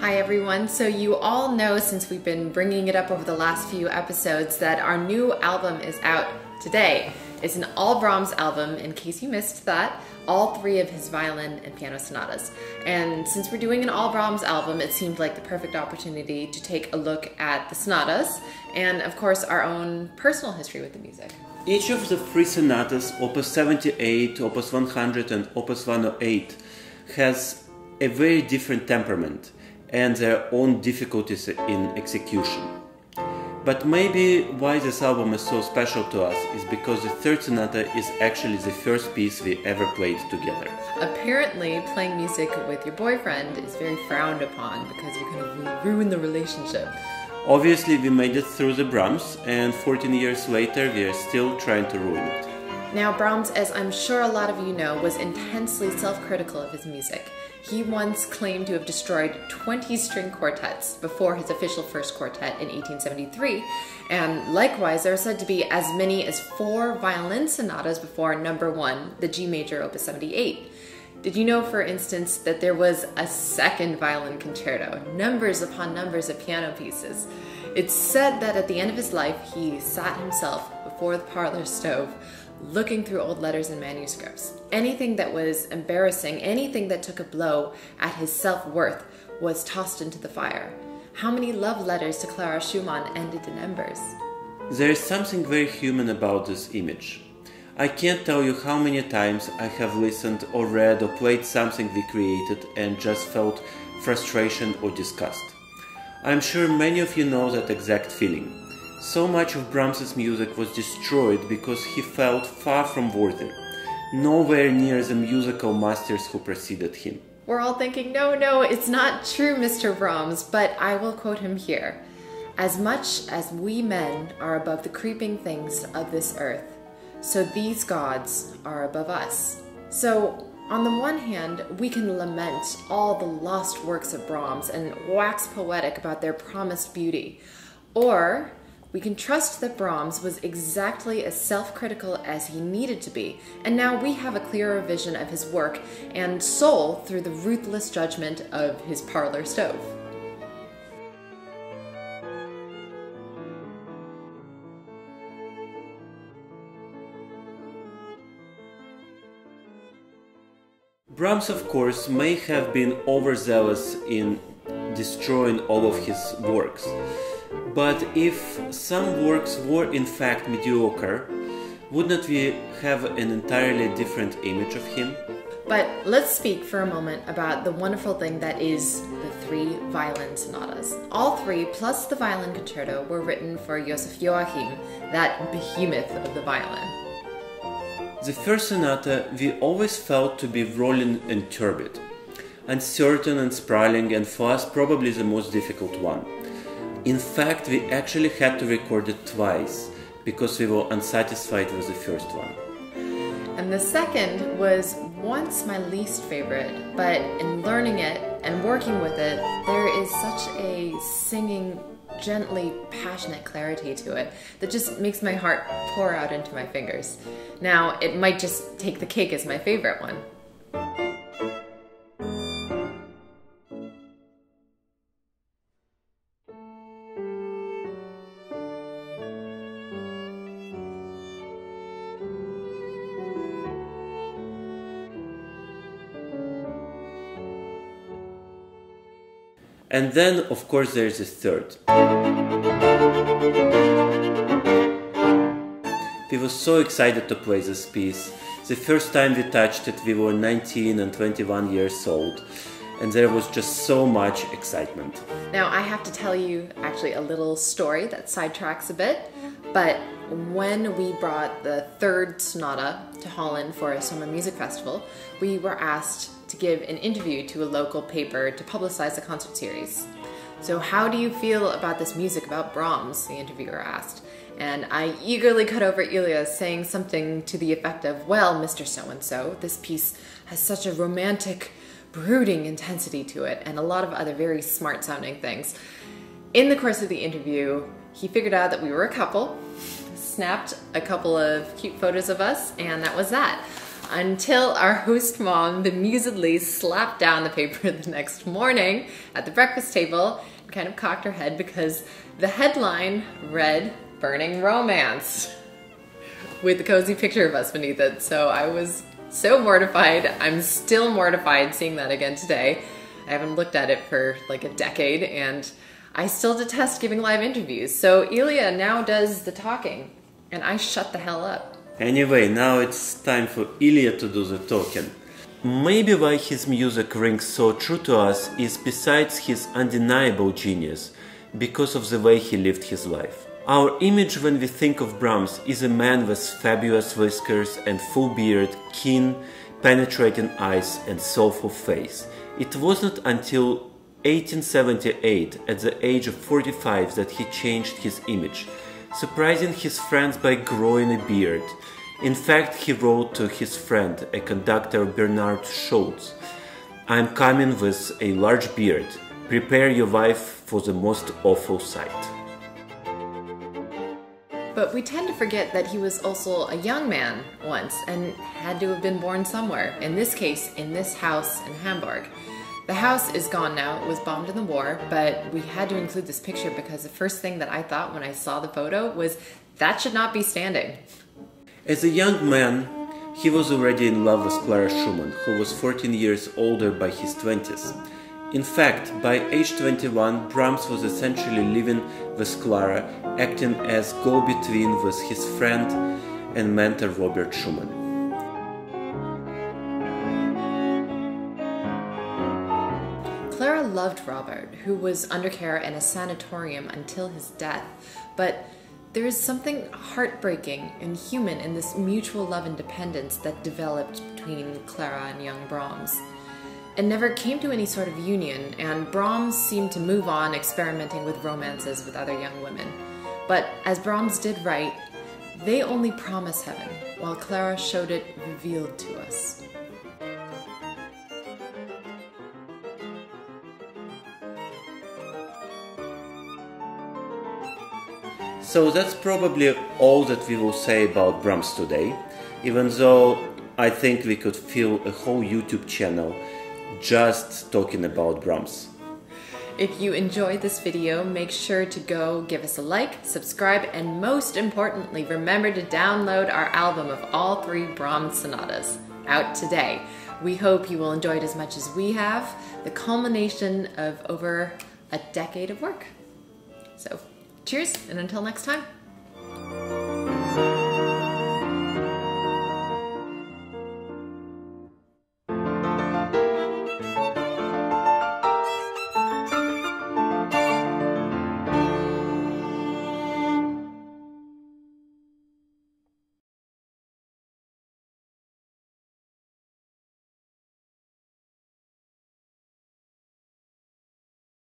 Hi everyone, so you all know since we've been bringing it up over the last few episodes that our new album is out today. It's an all Brahms album, in case you missed that, all three of his violin and piano sonatas. And since we're doing an all Brahms album, it seemed like the perfect opportunity to take a look at the sonatas and of course our own personal history with the music. Each of the three sonatas, Op. 78, Op. 100 and Op. 108, has a very different temperament and their own difficulties in execution. But maybe why this album is so special to us is because the third sonata is actually the first piece we ever played together. Apparently, playing music with your boyfriend is very frowned upon because you're going to ruin the relationship. Obviously, we made it through the Brahms, and 14 years later we are still trying to ruin it. Now, Brahms, as I'm sure a lot of you know, was intensely self-critical of his music. He once claimed to have destroyed 20 string quartets before his official first quartet in 1873, and likewise there are said to be as many as 4 violin sonatas before number 1, the G major Op. 78. Did you know, for instance, that there was a second violin concerto, numbers upon numbers of piano pieces? It's said that at the end of his life he sat himself before the parlor stove, looking through old letters and manuscripts. Anything that was embarrassing, anything that took a blow at his self-worth was tossed into the fire. How many love letters to Clara Schumann ended in embers? There is something very human about this image. I can't tell you how many times I have listened or read or played something we created and just felt frustration or disgust. I'm sure many of you know that exact feeling. So much of Brahms' music was destroyed because he felt far from worthy, nowhere near the musical masters who preceded him. We're all thinking, no, it's not true, Mr. Brahms, but I will quote him here. "As much as we men are above the creeping things of this earth, so these gods are above us." So, on the one hand, we can lament all the lost works of Brahms and wax poetic about their promised beauty, or we can trust that Brahms was exactly as self-critical as he needed to be, and now we have a clearer vision of his work and soul through the ruthless judgment of his parlor stove. Brahms, of course, may have been overzealous in destroying all of his works. But if some works were in fact mediocre, wouldn't we have an entirely different image of him? But let's speak for a moment about the wonderful thing that is the three violin sonatas. All three, plus the violin concerto, were written for Joseph Joachim, that behemoth of the violin. The first sonata we always felt to be rolling and turbid, uncertain and sprawling, and for us probably the most difficult one. In fact, we actually had to record it twice, because we were unsatisfied with the first one. And the second was once my least favorite, but in learning it and working with it, there is such a singing, gently passionate clarity to it that just makes my heart pour out into my fingers. Now, it might just take the cake as my favorite one. And then, of course, there is a third. We were so excited to play this piece. The first time we touched it, we were 19 and 21 years old, and there was just so much excitement. Now, I have to tell you, actually, a little story that sidetracks a bit, but when we brought the third sonata to Holland for a summer music festival, we were asked to give an interview to a local paper to publicize the concert series. "So how do you feel about this music about Brahms?" the interviewer asked. And I eagerly cut over Ilya, saying something to the effect of, "Well, Mr. So-and-so, this piece has such a romantic, brooding intensity to it," and a lot of other very smart-sounding things. In the course of the interview, he figured out that we were a couple, snapped a couple of cute photos of us, and that was that. until our host mom bemusedly slapped down the paper the next morning at the breakfast table and kind of cocked her head because the headline read "Burning Romance" with a cozy picture of us beneath it. So I was so mortified. I'm still mortified seeing that again today. I haven't looked at it for like a decade, and I still detest giving live interviews. So Ilya now does the talking, and I shut the hell up. Anyway, now it's time for Ilya to do the talking. Maybe why his music rings so true to us is besides his undeniable genius, because of the way he lived his life. Our image when we think of Brahms is a man with fabulous whiskers and full beard, keen, penetrating eyes and soulful face. It wasn't until 1878, at the age of 45, that he changed his image, surprising his friends by growing a beard. In fact, he wrote to his friend, a conductor, Bernhard Scholz, "I'm coming with a large beard. Prepare your wife for the most awful sight." But we tend to forget that he was also a young man once and had to have been born somewhere, in this case, in this house in Hamburg. The house is gone now, it was bombed in the war, but we had to include this picture because the first thing that I thought when I saw the photo was, that should not be standing. As a young man, he was already in love with Clara Schumann, who was 14 years older by his 20s. In fact, by age 21, Brahms was essentially living with Clara, acting as go-between with his friend and mentor Robert Schumann. Clara loved Robert, who was under care in a sanatorium until his death, but there is something heartbreaking and human in this mutual love and dependence that developed between Clara and young Brahms. It never came to any sort of union, and Brahms seemed to move on experimenting with romances with other young women. But as Brahms did write, "They only promise heaven, while Clara showed it revealed to us." So that's probably all that we will say about Brahms today, even though I think we could fill a whole YouTube channel just talking about Brahms. If you enjoyed this video, make sure to go give us a like, subscribe, and most importantly, remember to download our album of all 3 Brahms sonatas, out today. We hope you will enjoy it as much as we have, the culmination of over a decade of work. So, cheers, and until next time.